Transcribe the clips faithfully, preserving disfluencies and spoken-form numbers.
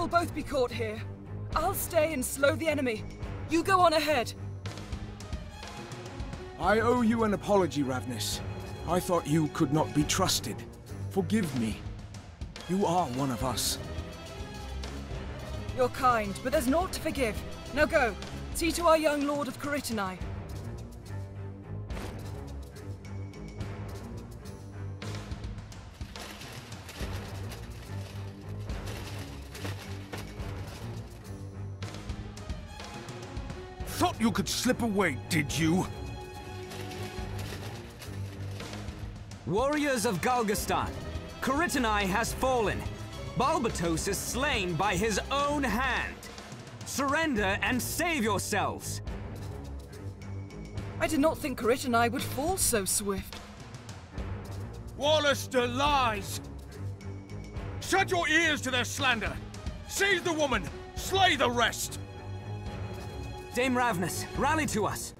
We'll both be caught here. I'll stay and slow the enemy. You go on ahead. I owe you an apology, Ravness. I thought you could not be trusted. Forgive me. You are one of us. You're kind, but there's naught to forgive. Now go. See to our young lord of Korytani. Thought you could slip away, did you? Warriors of Galgastan, Korytani has fallen. Balbatos is slain by his own hand. Surrender and save yourselves. I did not think Korytani would fall so swift. Walister lies. Shut your ears to their slander. Seize the woman, slay the rest. Dame Ravness, rally to us.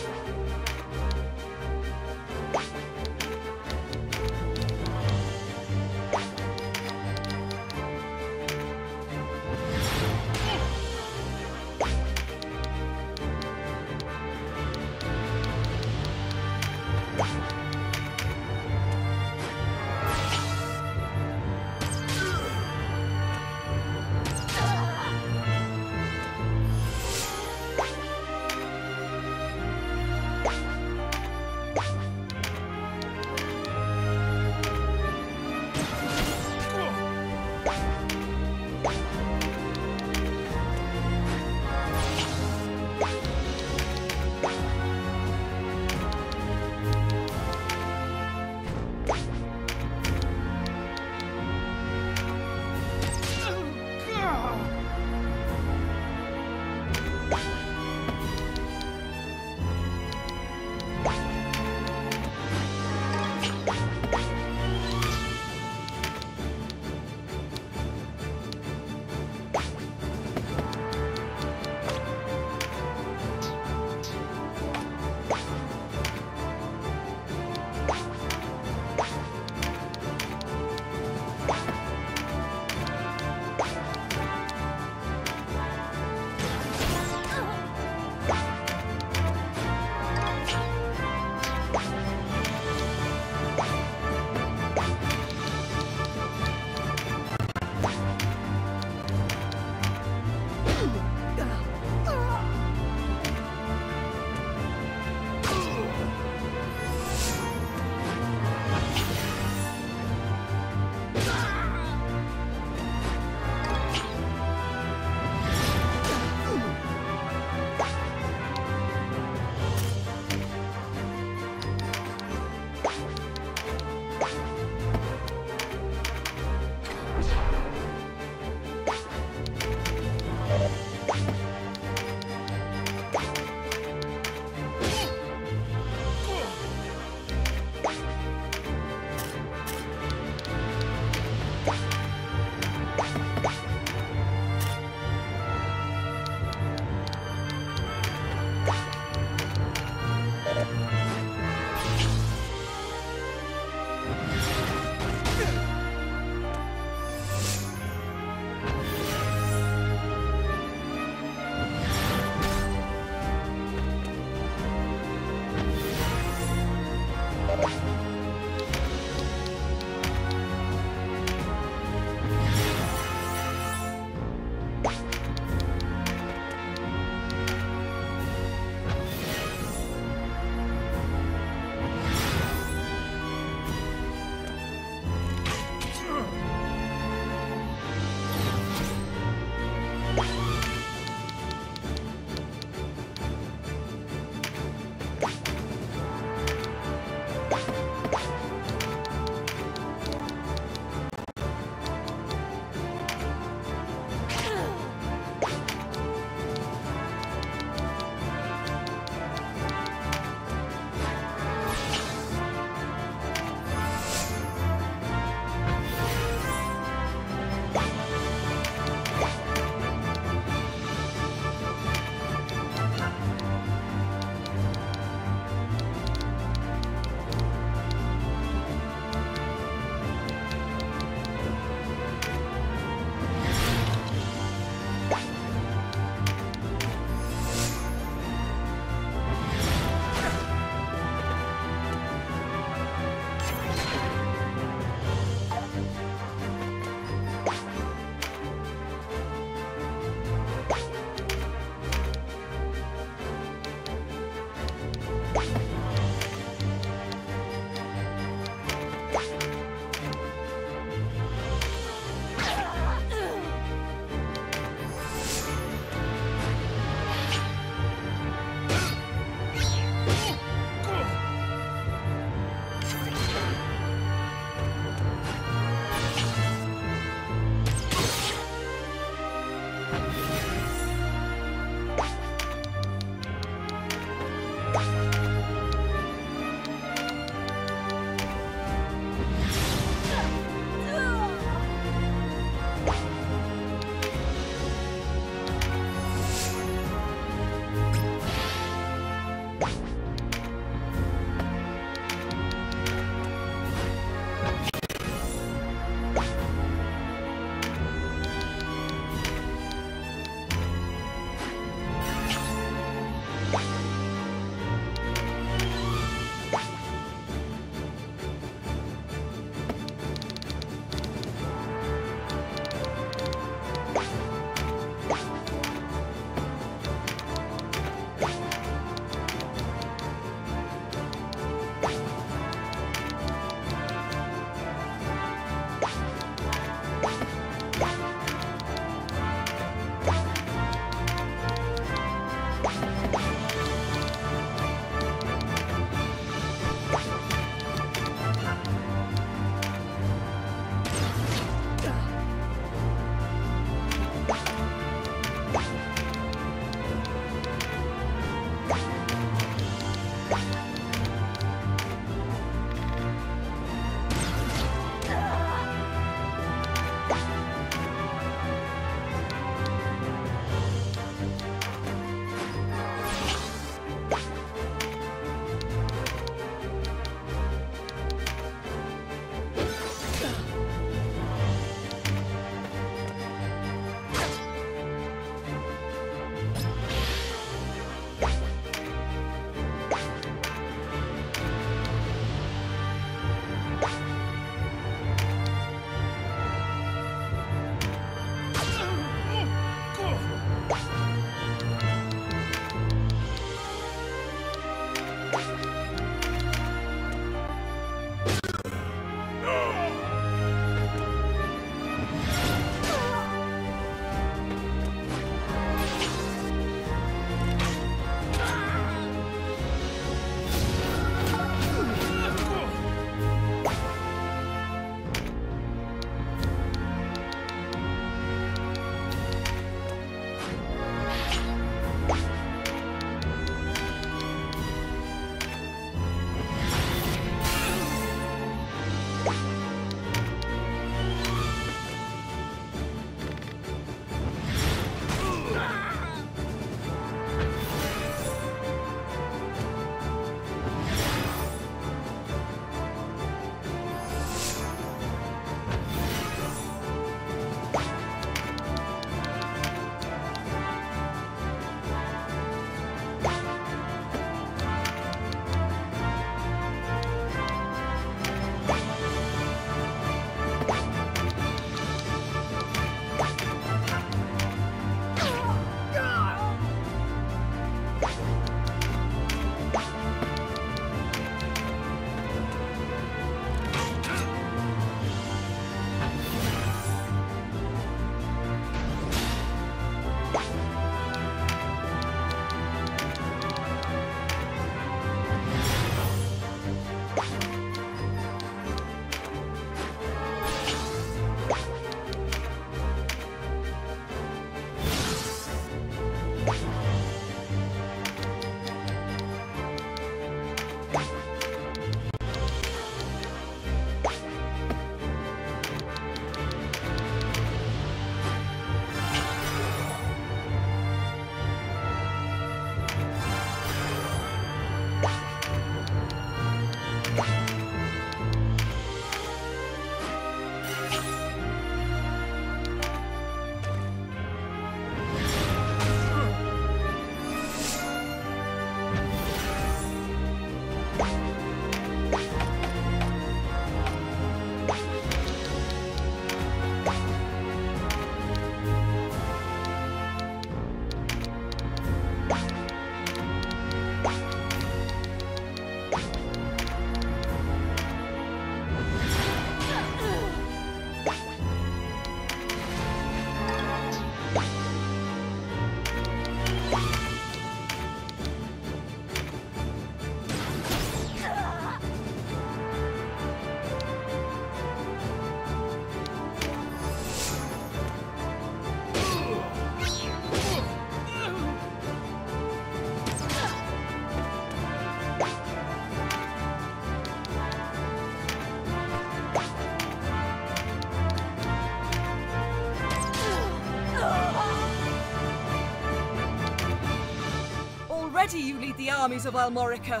already you lead the armies of Almorica.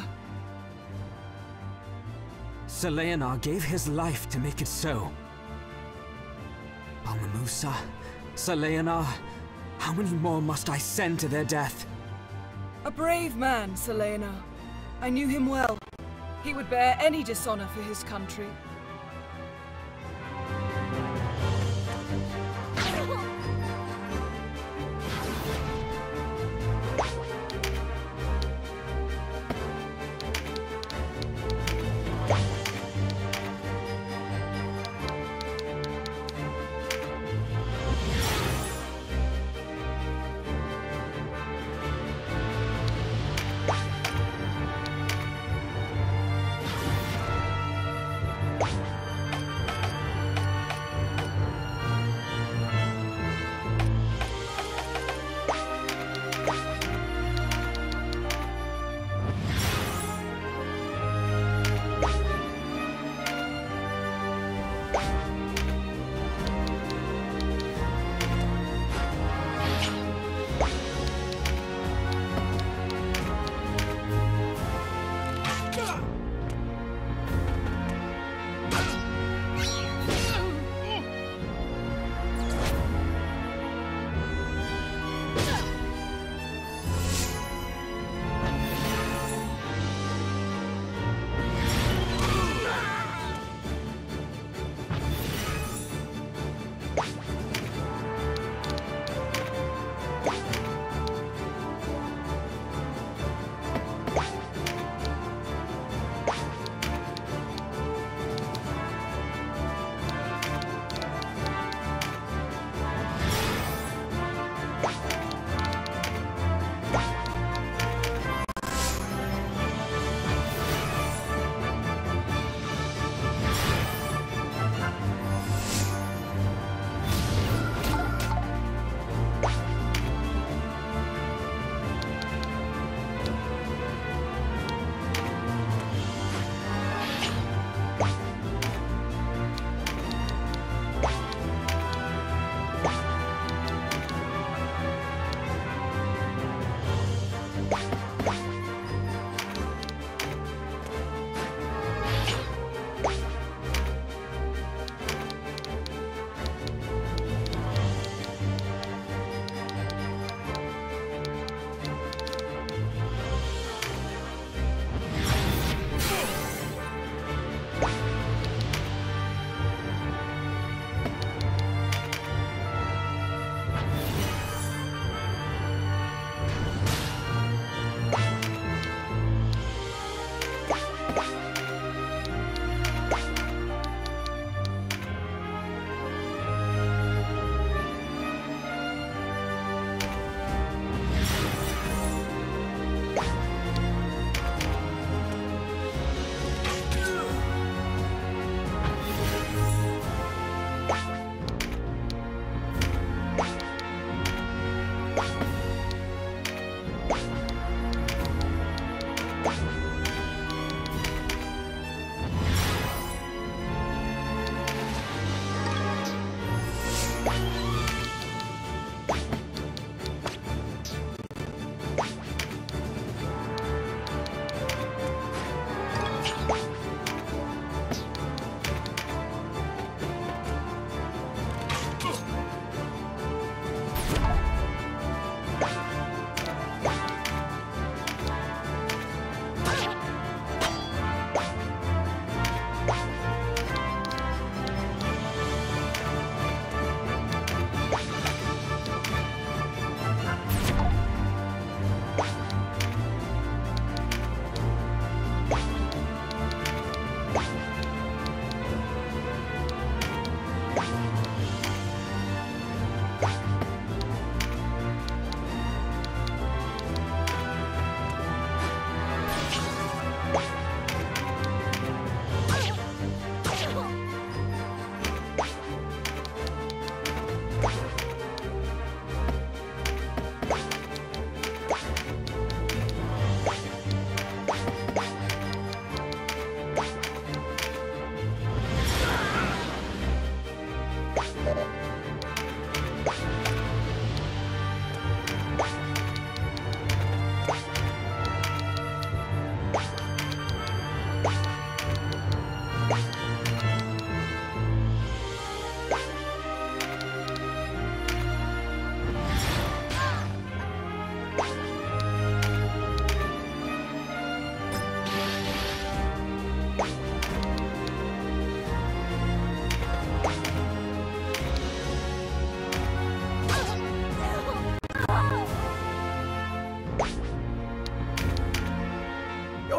Saleanar gave his life to make it so. Balmamusa, Saleanar, how many more must I send to their death? A brave man, Saleanar. I knew him well. He would bear any dishonor for his country. What?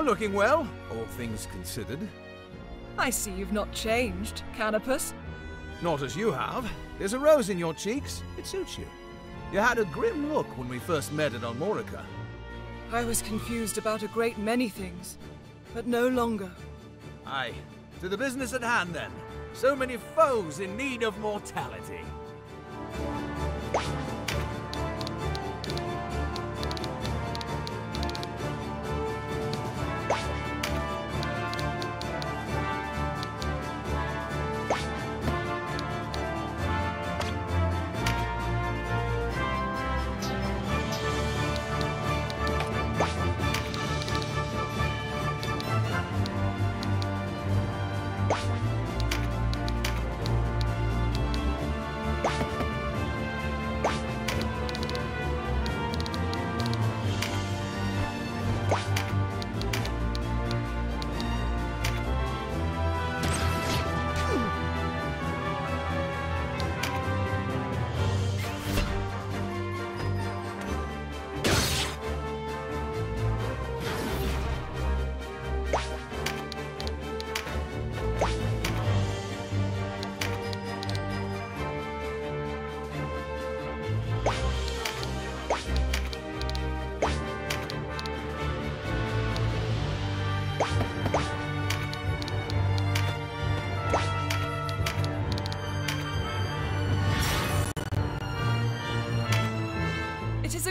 You're looking well, all things considered. I see you've not changed, Canopus. Not as you have. There's a rose in your cheeks. It suits you. You had a grim look when we first met at Almorica. I was confused about a great many things, but no longer. Aye. To the business at hand, then. So many foes in need of mortality.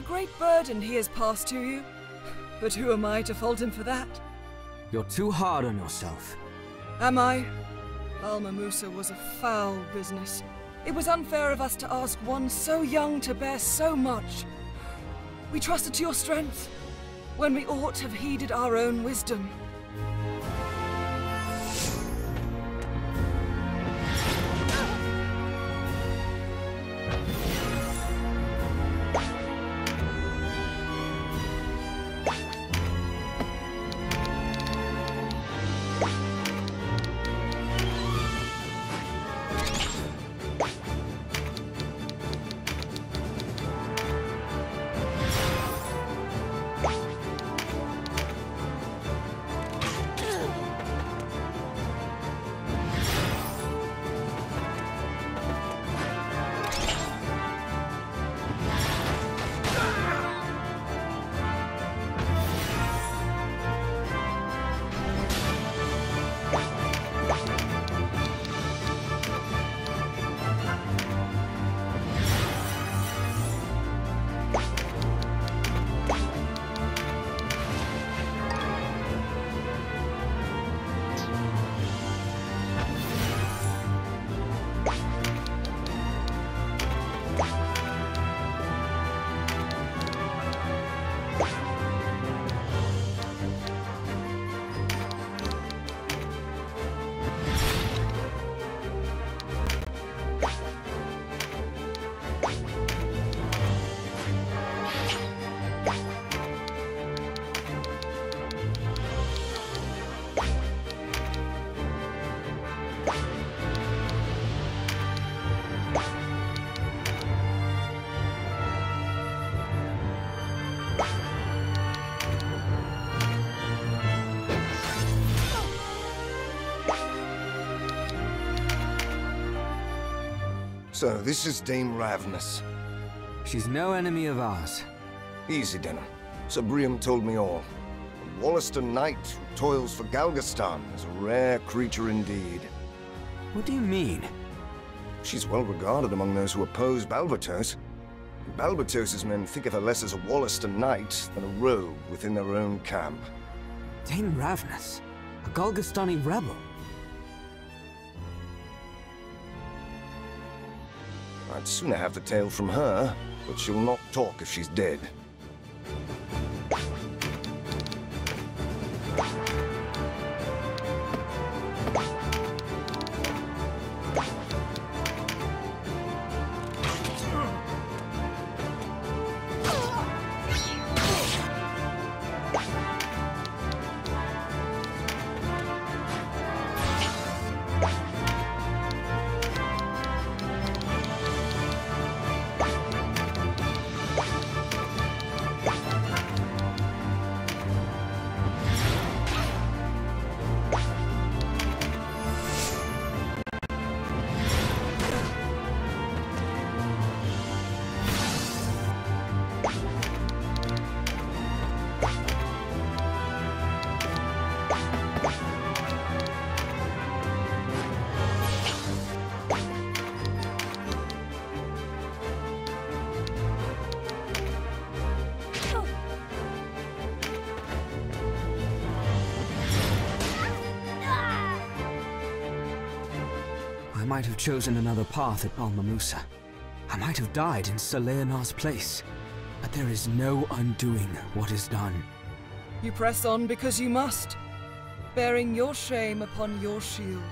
Great burden he has passed to you, but who am I to fault him for that? You're too hard on yourself. Am I? Balmamusa was a foul business. It was unfair of us to ask one so young to bear so much. We trusted to your strength, when we ought to have heeded our own wisdom. So, this is Dame Ravness. She's no enemy of ours. Easy, Denim. Sir Briam told me all. A Wollaston knight who toils for Galgastan is a rare creature indeed. What do you mean? She's well regarded among those who oppose Balbatos. Balbatos's men think of her less as a Wollaston knight than a rogue within their own camp. Dame Ravness? A Galgastani rebel? I'd sooner have the tale from her, but she'll not talk if she's dead. might have chosen another path at Balmamusa. I might have died in Saleanar's place. But there is no undoing what is done. You press on because you must, bearing your shame upon your shield.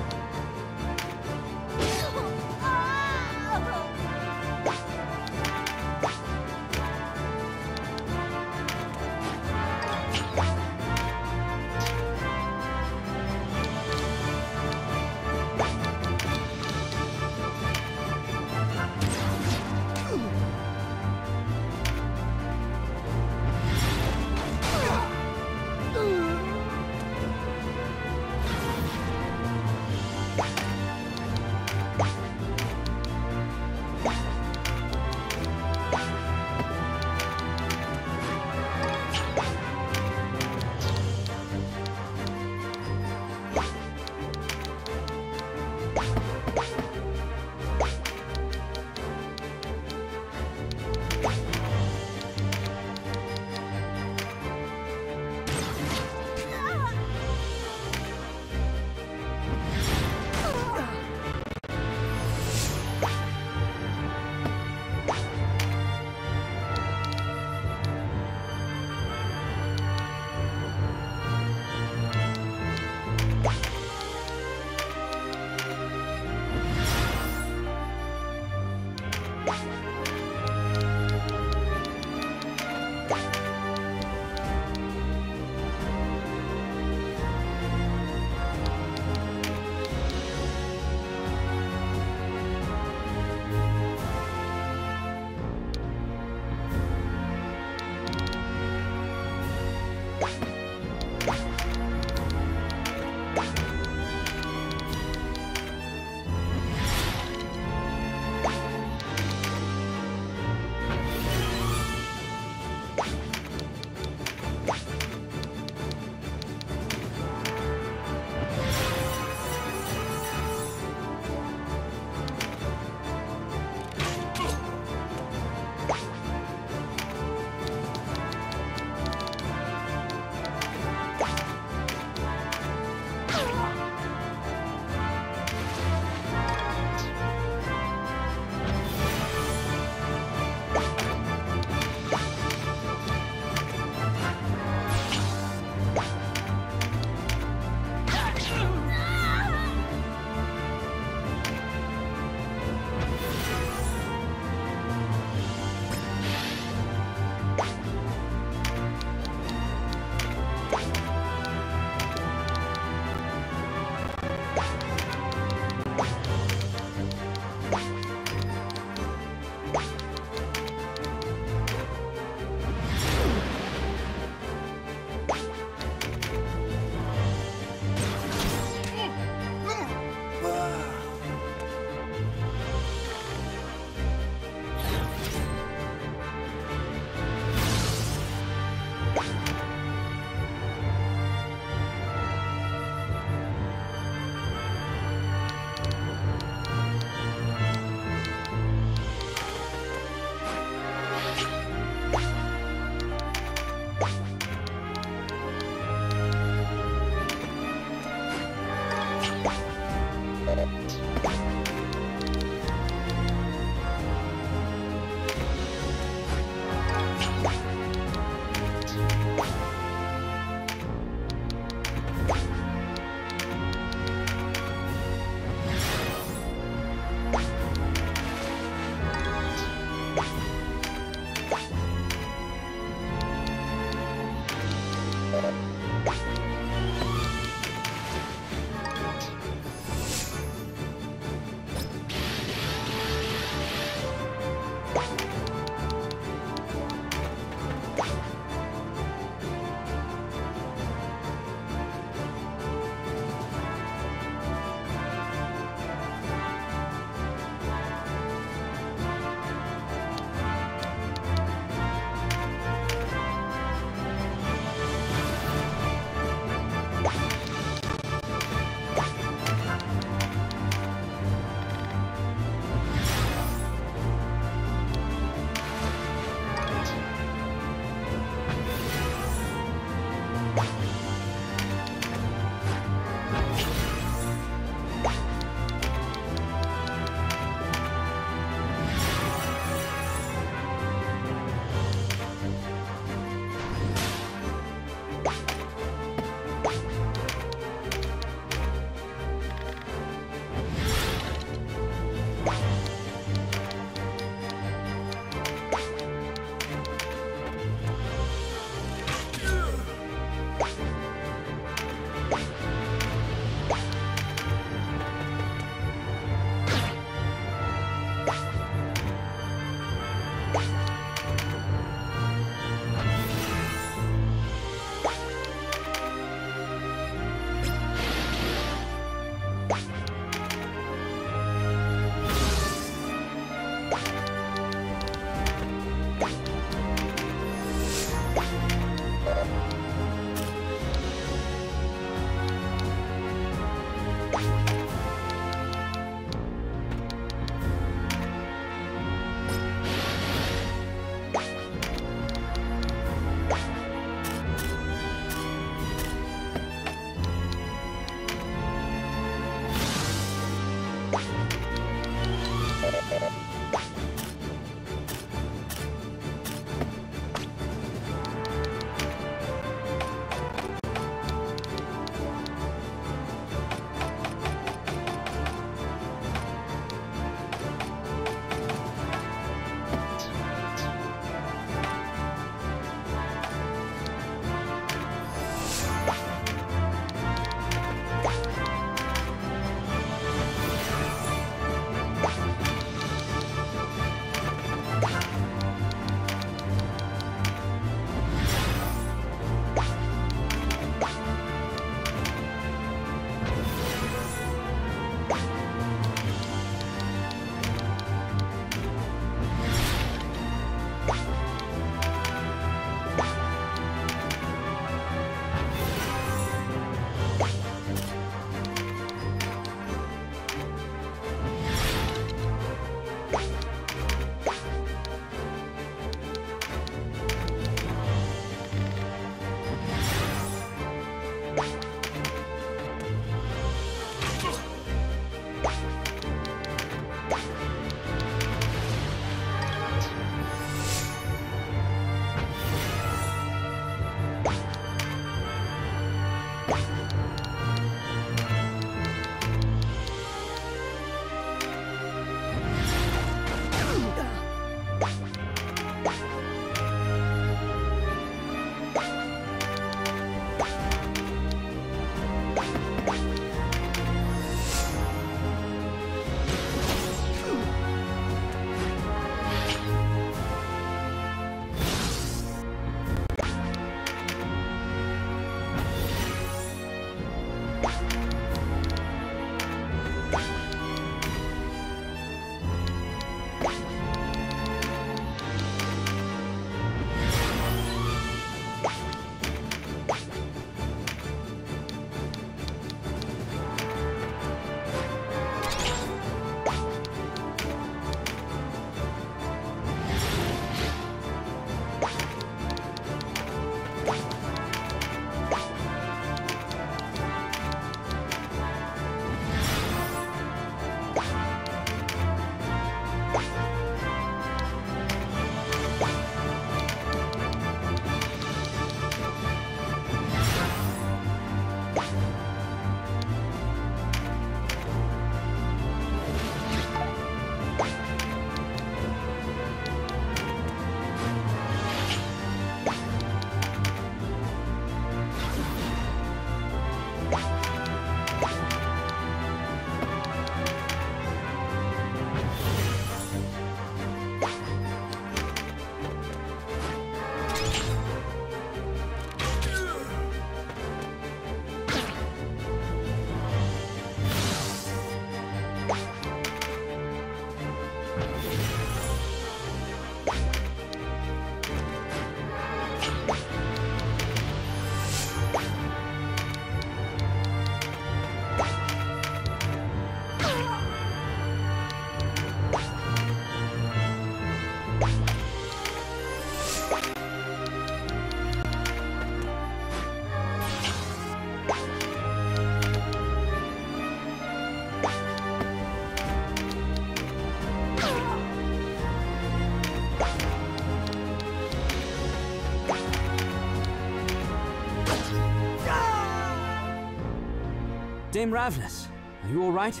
Dame Ravness, are you all right?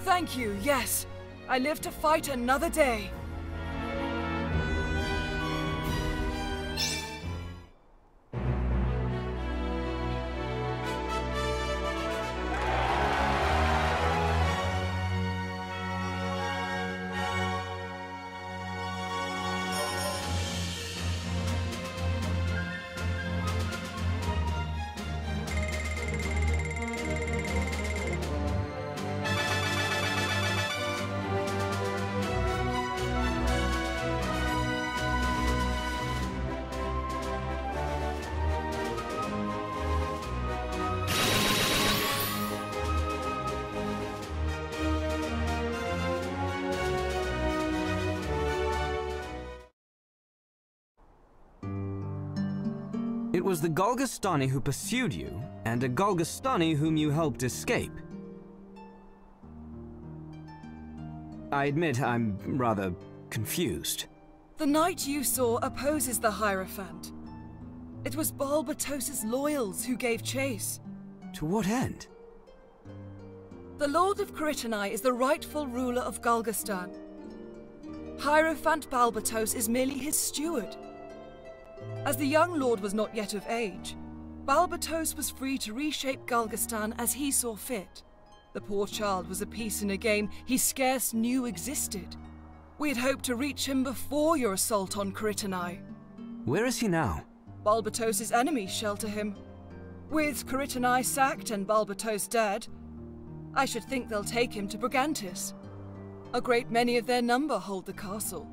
Thank you, yes. I live to fight another day. It was the Galgastani who pursued you, and a Galgastani whom you helped escape. I admit I'm rather confused. The knight you saw opposes the Hierophant. It was Balbatos' loyals who gave chase. To what end? The Lord of Kiritanai is the rightful ruler of Galgastan. Hierophant Balbatos is merely his steward. As the young lord was not yet of age, Balbatos was free to reshape Galgastan as he saw fit. The poor child was a piece in a game he scarce knew existed. We had hoped to reach him before your assault on Kiritanai. Where is he now? Balbatos' enemies shelter him. With Kiritanai sacked and Balbatos dead, I should think they'll take him to Brigantis. A great many of their number hold the castle.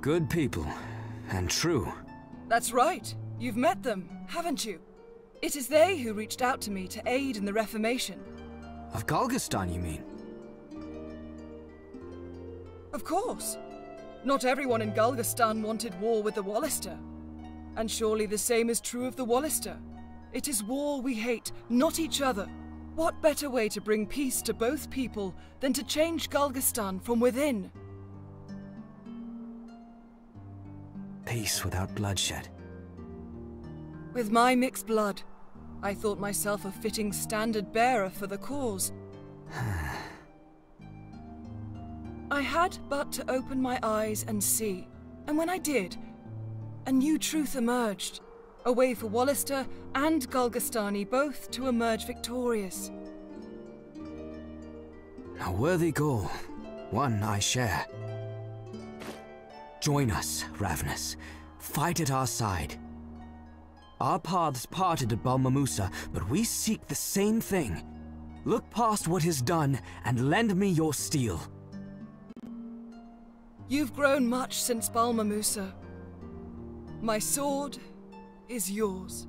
Good people. And true. That's right. You've met them, haven't you? It is they who reached out to me to aid in the reformation. Of Galgastan, you mean? Of course. Not everyone in Galgastan wanted war with the Walister. And surely the same is true of the Walister. It is war we hate, not each other. What better way to bring peace to both people than to change Galgastan from within? Peace without bloodshed. With my mixed blood, I thought myself a fitting standard-bearer for the cause. I had but to open my eyes and see, and when I did, a new truth emerged, a way for Walister and Galgastani both to emerge victorious. A worthy goal, one I share. Join us, Ravness. Fight at our side. Our paths parted at Balmamusa, but we seek the same thing. Look past what is done, and lend me your steel. You've grown much since Balmamusa. My sword is yours.